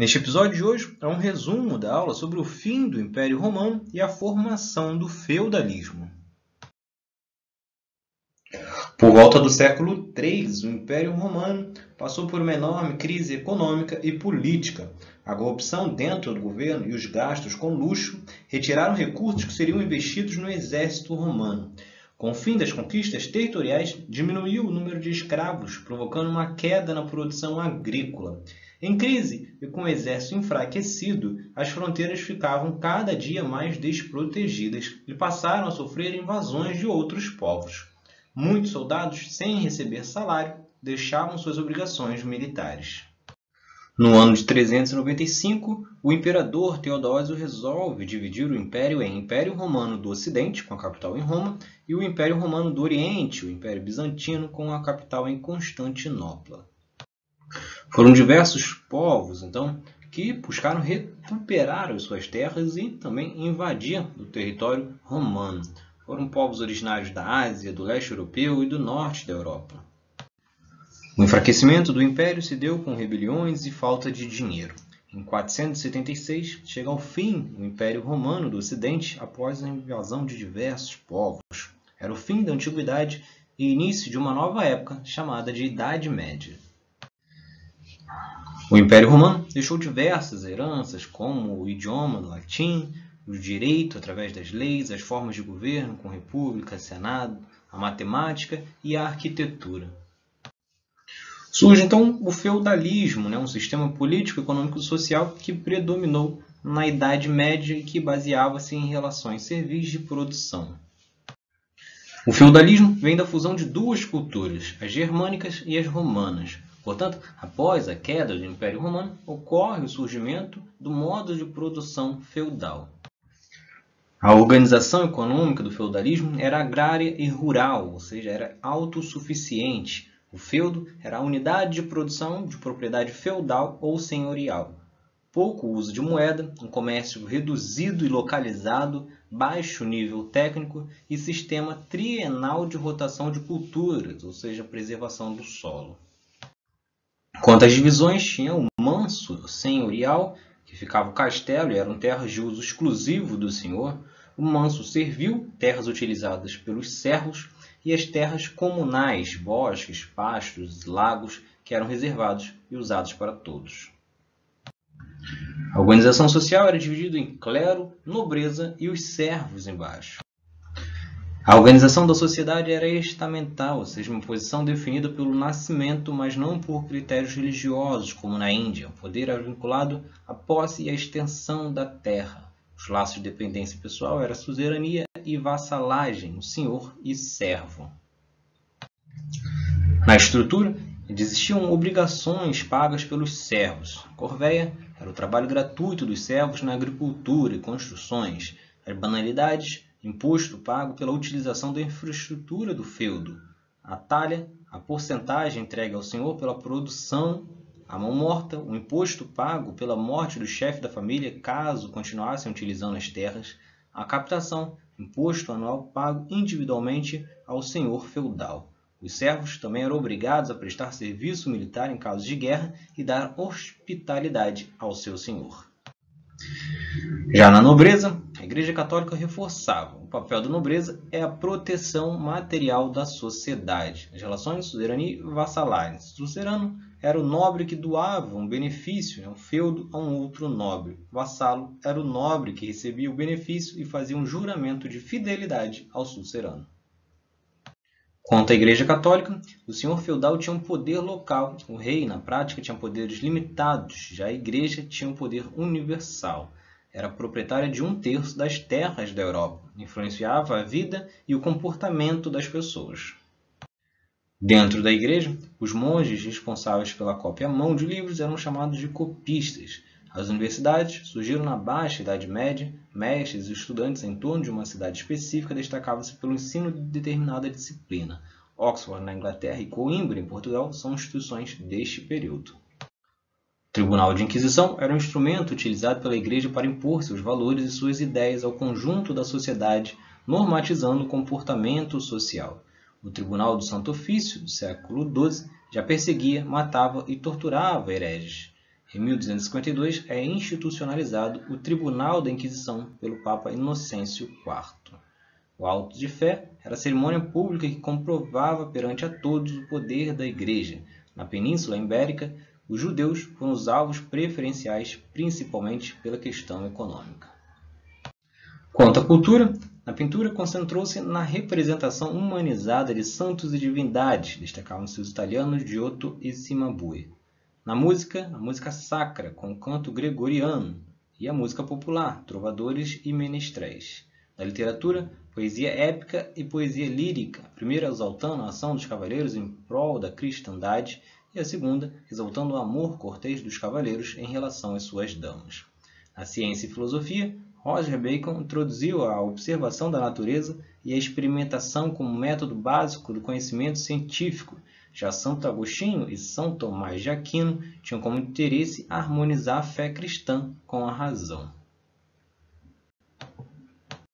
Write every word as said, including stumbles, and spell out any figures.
Neste episódio de hoje é um resumo da aula sobre o fim do Império Romano e a formação do feudalismo. Por volta do século três, o Império Romano passou por uma enorme crise econômica e política. A corrupção dentro do governo e os gastos com luxo retiraram recursos que seriam investidos no exército romano. Com o fim das conquistas territoriais, diminuiu o número de escravos, provocando uma queda na produção agrícola. Em crise e com o exército enfraquecido, as fronteiras ficavam cada dia mais desprotegidas e passaram a sofrer invasões de outros povos. Muitos soldados, sem receber salário, deixavam suas obrigações militares. No ano de trezentos e noventa e cinco, o imperador Teodósio resolve dividir o império em Império Romano do Ocidente, com a capital em Roma, e o Império Romano do Oriente, o Império Bizantino, com a capital em Constantinopla. Foram diversos povos, então, que buscaram recuperar as suas terras e também invadir o território romano. Foram povos originários da Ásia, do leste europeu e do norte da Europa. O enfraquecimento do império se deu com rebeliões e falta de dinheiro. Em quatrocentos e setenta e seis, chega ao fim o Império Romano do Ocidente após a invasão de diversos povos. Era o fim da Antiguidade e início de uma nova época chamada de Idade Média. O Império Romano deixou diversas heranças, como o idioma latim, o direito através das leis, as formas de governo com república, senado, a matemática e a arquitetura. Surge então o feudalismo, né? Um sistema político, econômico e social que predominou na Idade Média e que baseava-se em relações servis de produção. O feudalismo vem da fusão de duas culturas, as germânicas e as romanas. Portanto, após a queda do Império Romano, ocorre o surgimento do modo de produção feudal. A organização econômica do feudalismo era agrária e rural, ou seja, era autossuficiente. O feudo era a unidade de produção de propriedade feudal ou senhorial. Pouco uso de moeda, um comércio reduzido e localizado, baixo nível técnico e sistema trienal de rotação de culturas, ou seja, preservação do solo. Quanto às divisões, tinha o manso senhorial, que ficava o castelo e eram terras de uso exclusivo do senhor, o manso servil, terras utilizadas pelos servos, e as terras comunais, bosques, pastos, lagos, que eram reservados e usados para todos. A organização social era dividida em clero, nobreza e os servos embaixo. A organização da sociedade era estamental, ou seja, uma posição definida pelo nascimento, mas não por critérios religiosos, como na Índia. O poder era vinculado à posse e à extensão da terra. Os laços de dependência pessoal eram suzerania e vassalagem, o senhor e servo. Na estrutura, existiam obrigações pagas pelos servos. Corvéia era o trabalho gratuito dos servos na agricultura e construções. As banalidades, imposto pago pela utilização da infraestrutura do feudo, a talha, a porcentagem entregue ao senhor pela produção, a mão morta, o imposto pago pela morte do chefe da família caso continuassem utilizando as terras, a captação, imposto anual pago individualmente ao senhor feudal. Os servos também eram obrigados a prestar serviço militar em casos de guerra e dar hospitalidade ao seu senhor. Já na nobreza, a Igreja Católica reforçava. O papel da nobreza é a proteção material da sociedade. As relações suzerania e vassalagem. O suzerano era o nobre que doava um benefício, um feudo, a um outro nobre. O vassalo era o nobre que recebia o benefício e fazia um juramento de fidelidade ao suzerano. Quanto à Igreja Católica, o senhor feudal tinha um poder local, o rei, na prática, tinha poderes limitados, já a Igreja tinha um poder universal. Era proprietária de um terço das terras da Europa, influenciava a vida e o comportamento das pessoas. Dentro da Igreja, os monges responsáveis pela cópia à mão de livros eram chamados de copistas. As universidades surgiram na Baixa Idade Média, mestres e estudantes em torno de uma cidade específica destacavam-se pelo ensino de determinada disciplina. Oxford, na Inglaterra, e Coimbra, em Portugal, são instituições deste período. O Tribunal de Inquisição era um instrumento utilizado pela Igreja para impor seus valores e suas ideias ao conjunto da sociedade, normatizando o comportamento social. O Tribunal do Santo Ofício, do século doze, já perseguia, matava e torturava hereges. Em mil duzentos e cinquenta e dois, é institucionalizado o Tribunal da Inquisição pelo Papa Inocêncio quarto. O auto de fé era a cerimônia pública que comprovava perante a todos o poder da Igreja. Na Península Ibérica, os judeus foram os alvos preferenciais, principalmente pela questão econômica. Quanto à cultura, a pintura concentrou-se na representação humanizada de santos e divindades, destacavam-se os italianos Giotto e Cimabue. Na música, a música sacra, com o canto gregoriano, e a música popular, trovadores e menestréis. Na literatura, poesia épica e poesia lírica, a primeira exaltando a ação dos cavaleiros em prol da cristandade, e a segunda exaltando o amor cortês dos cavaleiros em relação às suas damas. Na ciência e filosofia, Roger Bacon introduziu a observação da natureza e a experimentação como método básico do conhecimento científico. Já Santo Agostinho e São Tomás de Aquino tinham como interesse harmonizar a fé cristã com a razão.